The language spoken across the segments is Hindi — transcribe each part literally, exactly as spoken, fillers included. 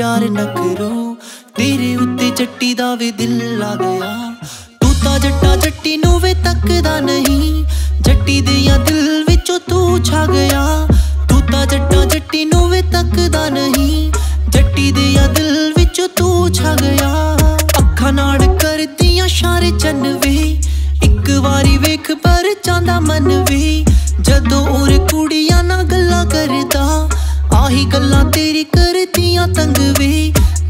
प्यार न करो, तेरे उत्ते जट्टी दा वे दिल ला गया। तू ता जट्टा जट्टी नू वे तकदा नहीं, जट्टी दे या दिल विचों तू छा गया। तू ता जट्टा जट्टी नू वे तकदा नहीं, जट्टी दे या दिल विचों तू छा गया। अखां नाल करदियां शारे चन्न वे, इक वारी वेख पर चांदा मन वे। जदों और कुड़ियां ना गल्लां करदा, आही गल्लां तेरी करदियां तंग वे।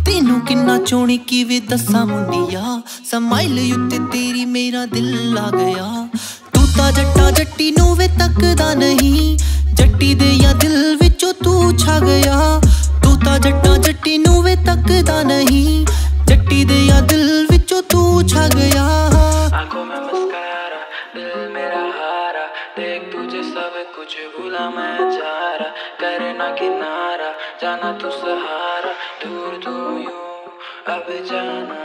तेनू किन्ना चोणी किवें दस्सां मुंडिया, समाइल उत्ते तेरी मेरा दिल ला गया। तू तां जट्टा जट्टी नूं वे तकदा नहीं, जट्टी दे या दिल विचों तू छा गया। तू तां जट्टा जट्टी नूं वे तकदा नहीं, जट्टी दे या दिल विचों तू छा गया। देख तुझे सब कुछ भूला मैं जा रहा, करना किनारा जाना तू सहारा, दूर तू यूं अब जाना।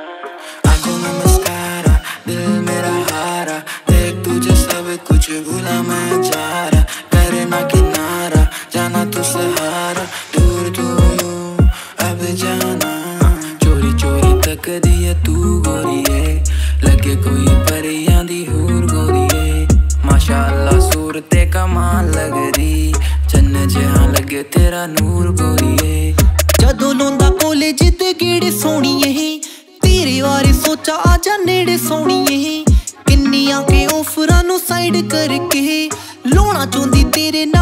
आंखों में मस्कारा दिल मेरा हारा, देख तुझे सब कुछ भूला मैं जा रहा, करना किनारा जाना तू सहारा, दूर तू यूं अब जाना। चोरी चोरी तक दिया तू गोरी है, लगे कोई परियां दी हूर गोरी है। माशाअल्लाह सूरते कमाल लग दी, चन्न जहां लगे तेरा नूर गोरीए। जदों लौंदा कॉलेज दे गेड़े सोहणीए, तेरे बारे सोचा आजा नेड़े सोहणीए। किन्नियां के ऑफरां नूं साइड करके, लोना चाहुंदी तेरे